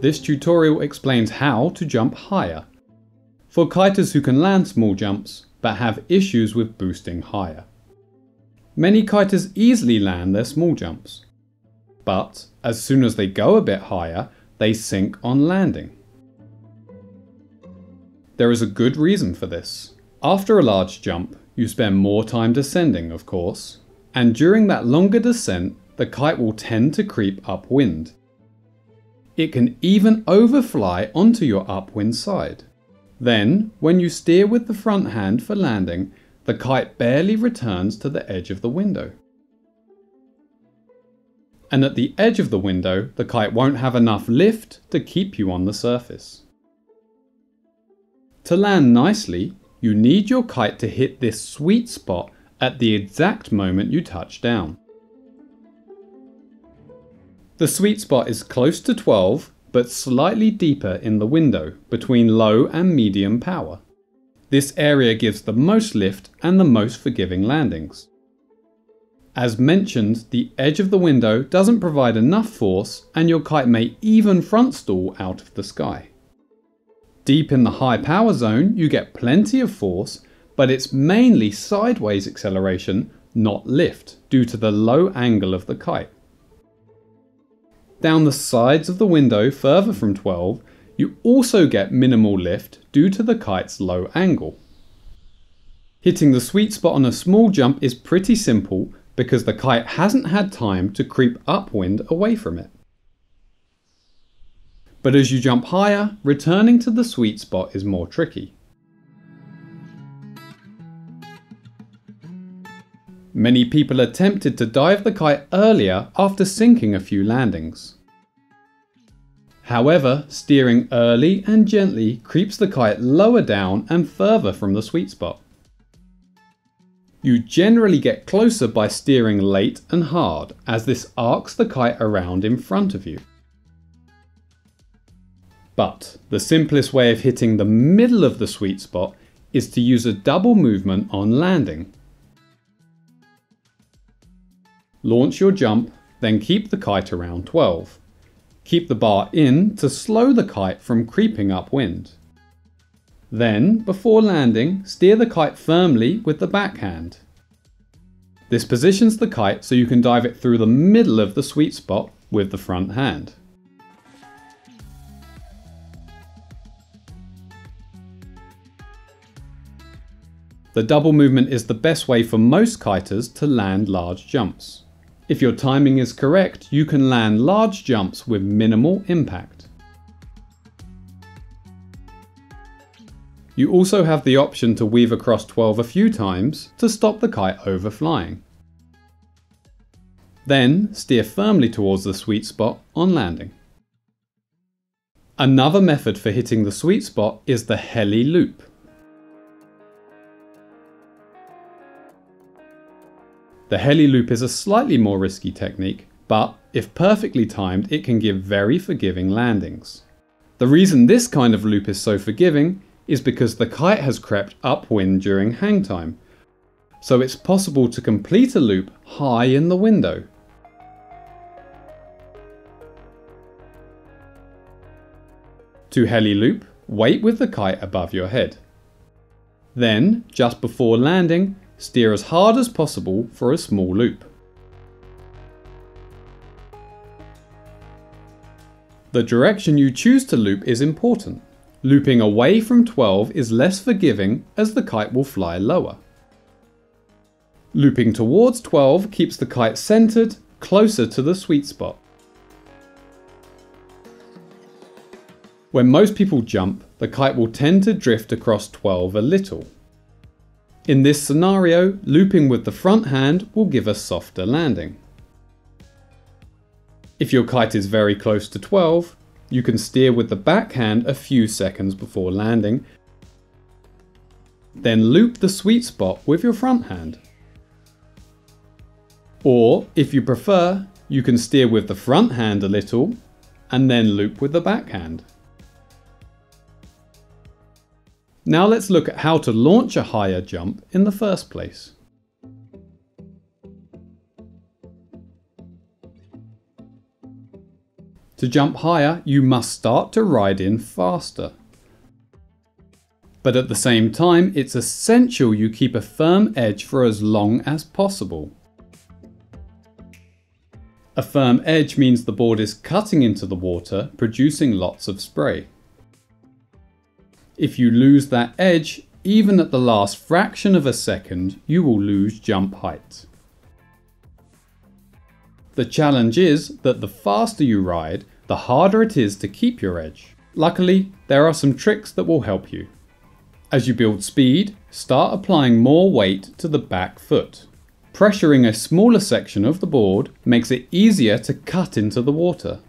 This tutorial explains how to jump higher. For kiters who can land small jumps, but have issues with boosting higher. Many kiters easily land their small jumps, but as soon as they go a bit higher, they sink on landing. There is a good reason for this. After a large jump, you spend more time descending, of course, and during that longer descent, the kite will tend to creep upwind. It can even overfly onto your upwind side. Then, when you steer with the front hand for landing, the kite barely returns to the edge of the window. And at the edge of the window, the kite won't have enough lift to keep you on the surface. To land nicely, you need your kite to hit this sweet spot at the exact moment you touch down. The sweet spot is close to 12, but slightly deeper in the window, between low and medium power. This area gives the most lift and the most forgiving landings. As mentioned, the edge of the window doesn't provide enough force, and your kite may even front stall out of the sky. Deep in the high power zone, you get plenty of force, but it's mainly sideways acceleration, not lift, due to the low angle of the kite. Down the sides of the window further from 12, you also get minimal lift due to the kite's low angle. Hitting the sweet spot on a small jump is pretty simple because the kite hasn't had time to creep upwind away from it. But as you jump higher, returning to the sweet spot is more tricky. Many people are tempted to dive the kite earlier after sinking a few landings. However, steering early and gently creeps the kite lower down and further from the sweet spot. You generally get closer by steering late and hard, as this arcs the kite around in front of you. But the simplest way of hitting the middle of the sweet spot is to use a double movement on landing. Launch your jump, then keep the kite around 12. Keep the bar in to slow the kite from creeping upwind. Then, before landing, steer the kite firmly with the backhand. This positions the kite so you can dive it through the middle of the sweet spot with the front hand. The double movement is the best way for most kiters to land large jumps. If your timing is correct, you can land large jumps with minimal impact. You also have the option to weave across 12 a few times to stop the kite overflying. Then steer firmly towards the sweet spot on landing. Another method for hitting the sweet spot is the heli loop. The heli loop is a slightly more risky technique, but if perfectly timed, it can give very forgiving landings. The reason this kind of loop is so forgiving is because the kite has crept upwind during hang time, so it's possible to complete a loop high in the window. To heli loop, wait with the kite above your head. Then, just before landing, steer as hard as possible for a small loop. The direction you choose to loop is important. Looping away from 12 is less forgiving as the kite will fly lower. Looping towards 12 keeps the kite centered, closer to the sweet spot. When most people jump, the kite will tend to drift across 12 a little. In this scenario, looping with the front hand will give a softer landing. If your kite is very close to 12, you can steer with the backhand a few seconds before landing, then loop the sweet spot with your front hand. Or, if you prefer, you can steer with the front hand a little, and then loop with the backhand. Now let's look at how to launch a higher jump in the first place. To jump higher, you must start to ride in faster. But at the same time, it's essential you keep a firm edge for as long as possible. A firm edge means the board is cutting into the water, producing lots of spray. If you lose that edge, even at the last fraction of a second, you will lose jump height. The challenge is that the faster you ride, the harder it is to keep your edge. Luckily, there are some tricks that will help you. As you build speed, start applying more weight to the back foot. Pressuring a smaller section of the board makes it easier to cut into the water.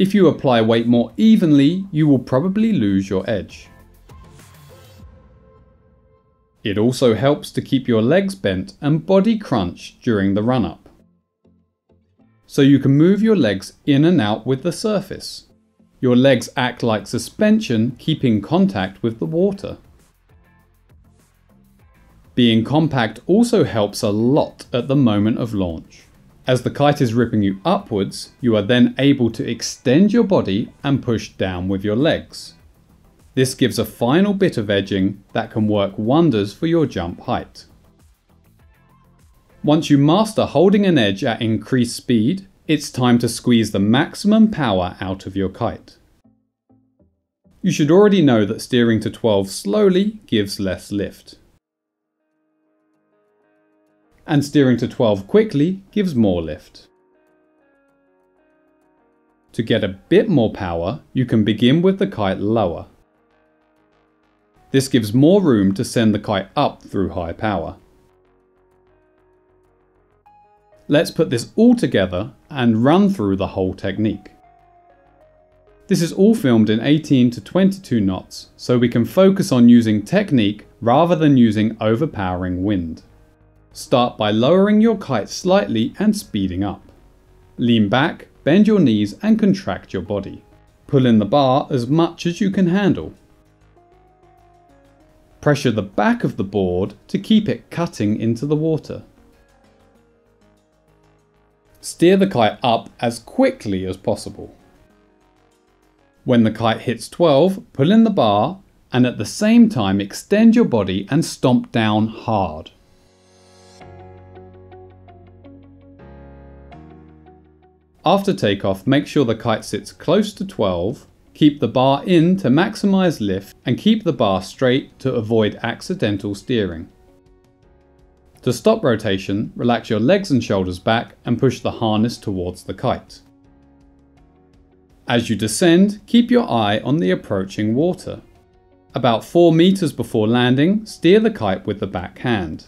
If you apply weight more evenly, you will probably lose your edge. It also helps to keep your legs bent and body crunched during the run-up, so you can move your legs in and out with the surface. Your legs act like suspension, keeping contact with the water. Being compact also helps a lot at the moment of launch. As the kite is ripping you upwards, you are then able to extend your body and push down with your legs. This gives a final bit of edging that can work wonders for your jump height. Once you master holding an edge at increased speed, it's time to squeeze the maximum power out of your kite. You should already know that steering to 12 slowly gives less lift, and steering to 12 quickly gives more lift. To get a bit more power, you can begin with the kite lower. This gives more room to send the kite up through high power. Let's put this all together and run through the whole technique. This is all filmed in 18 to 22 knots, so we can focus on using technique rather than using overpowering wind. Start by lowering your kite slightly and speeding up. Lean back, bend your knees and contract your body. Pull in the bar as much as you can handle. Pressure the back of the board to keep it cutting into the water. Steer the kite up as quickly as possible. When the kite hits 12, pull in the bar and at the same time extend your body and stomp down hard. After takeoff, make sure the kite sits close to 12, keep the bar in to maximize lift and keep the bar straight to avoid accidental steering. To stop rotation, relax your legs and shoulders back and push the harness towards the kite. As you descend, keep your eye on the approaching water. About 4 meters before landing, steer the kite with the back hand.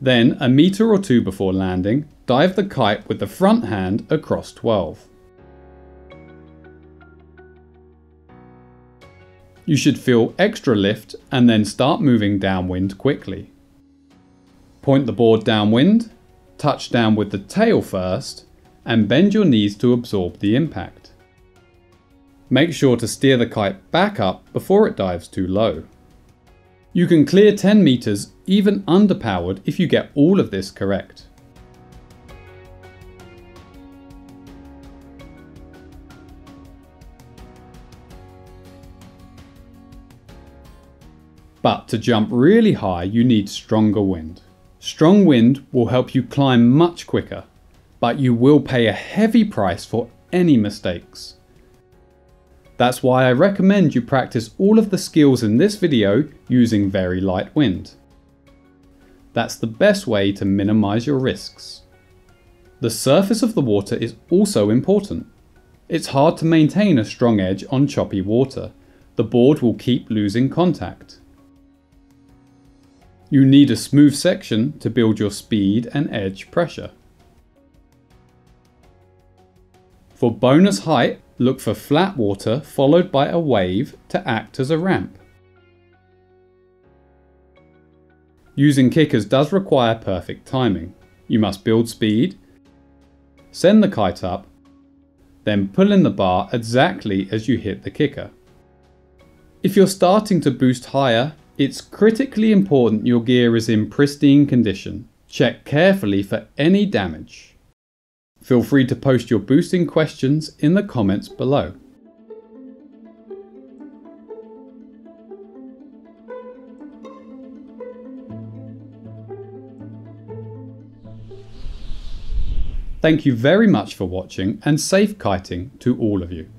Then, a meter or two before landing, dive the kite with the front hand across 12. You should feel extra lift and then start moving downwind quickly. Point the board downwind, touch down with the tail first, and bend your knees to absorb the impact. Make sure to steer the kite back up before it dives too low. You can clear 10 meters even underpowered if you get all of this correct. But to jump really high, you need stronger wind. Strong wind will help you climb much quicker, but you will pay a heavy price for any mistakes. That's why I recommend you practice all of the skills in this video using very light wind. That's the best way to minimize your risks. The surface of the water is also important. It's hard to maintain a strong edge on choppy water. The board will keep losing contact. You need a smooth section to build your speed and edge pressure. For bonus height, look for flat water followed by a wave to act as a ramp. Using kickers does require perfect timing. You must build speed, send the kite up, then pull in the bar exactly as you hit the kicker. If you're starting to boost higher, it's critically important your gear is in pristine condition. Check carefully for any damage. Feel free to post your boosting questions in the comments below. Thank you very much for watching, and safe kiting to all of you.